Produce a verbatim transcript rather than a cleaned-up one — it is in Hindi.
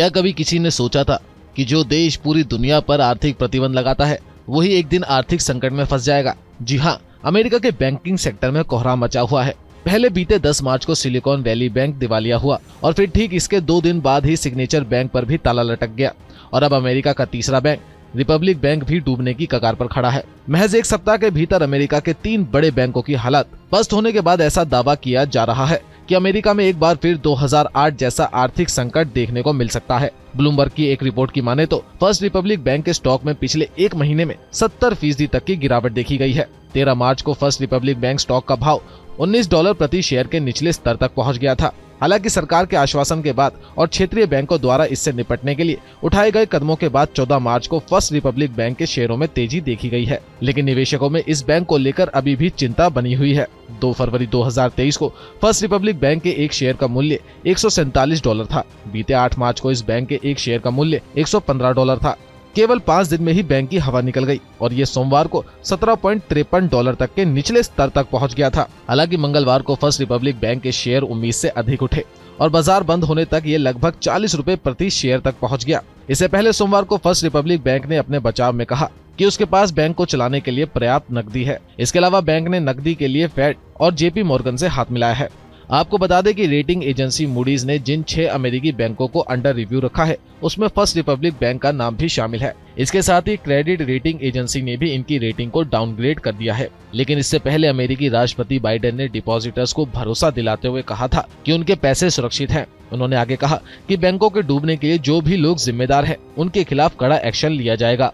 क्या कभी किसी ने सोचा था कि जो देश पूरी दुनिया पर आर्थिक प्रतिबंध लगाता है वही एक दिन आर्थिक संकट में फंस जाएगा। जी हाँ, अमेरिका के बैंकिंग सेक्टर में कोहरा मचा हुआ है। पहले बीते दस मार्च को सिलिकॉन वैली बैंक दिवालिया हुआ और फिर ठीक इसके दो दिन बाद ही सिग्नेचर बैंक पर भी ताला लटक गया और अब अमेरिका का तीसरा बैंक रिपब्लिक बैंक भी डूबने की कगार पर खड़ा है। महज एक सप्ताह के भीतर अमेरिका के तीन बड़े बैंकों की हालत स्पष्ट होने के बाद ऐसा दावा किया जा रहा है कि अमेरिका में एक बार फिर दो हज़ार आठ जैसा आर्थिक संकट देखने को मिल सकता है। ब्लूमबर्ग की एक रिपोर्ट की माने तो फर्स्ट रिपब्लिक बैंक के स्टॉक में पिछले एक महीने में सत्तर फीसदी तक की गिरावट देखी गई है। तेरह मार्च को फर्स्ट रिपब्लिक बैंक स्टॉक का भाव उन्नीस डॉलर प्रति शेयर के निचले स्तर तक पहुंच गया था। हालांकि सरकार के आश्वासन के बाद और क्षेत्रीय बैंकों द्वारा इससे निपटने के लिए उठाए गए कदमों के बाद चौदह मार्च को फर्स्ट रिपब्लिक बैंक के शेयरों में तेजी देखी गई है, लेकिन निवेशकों में इस बैंक को लेकर अभी भी चिंता बनी हुई है। दो फरवरी दो हज़ार तेईस को फर्स्ट रिपब्लिक बैंक के एक शेयर का मूल्य एक सौ सैंतालीस डॉलर था। बीते आठ मार्च को इस बैंक के एक शेयर का मूल्य एक सौ पंद्रह डॉलर था। केवल पाँच दिन में ही बैंक की हवा निकल गई और ये सोमवार को सत्रह पॉइंट तिरपन डॉलर तक के निचले स्तर तक पहुंच गया था। हालांकि मंगलवार को फर्स्ट रिपब्लिक बैंक के शेयर उम्मीद से अधिक उठे और बाजार बंद होने तक ये लगभग चालीस रुपए प्रति शेयर तक पहुंच गया। इससे पहले सोमवार को फर्स्ट रिपब्लिक बैंक ने अपने बचाव में कहा कि उसके पास बैंक को चलाने के लिए पर्याप्त नकदी है। इसके अलावा बैंक ने नकदी के लिए फेड और जेपी मॉर्गन से हाथ मिलाया है। आपको बता दें कि रेटिंग एजेंसी मूडीज ने जिन छह अमेरिकी बैंकों को अंडर रिव्यू रखा है उसमें फर्स्ट रिपब्लिक बैंक का नाम भी शामिल है। इसके साथ ही क्रेडिट रेटिंग एजेंसी ने भी इनकी रेटिंग को डाउनग्रेड कर दिया है। लेकिन इससे पहले अमेरिकी राष्ट्रपति बाइडेन ने डिपॉजिटर्स को भरोसा दिलाते हुए कहा था कि उनके पैसे सुरक्षित हैं। उन्होंने आगे कहा कि बैंकों के डूबने के लिए जो भी लोग जिम्मेदार हैं उनके खिलाफ कड़ा एक्शन लिया जाएगा।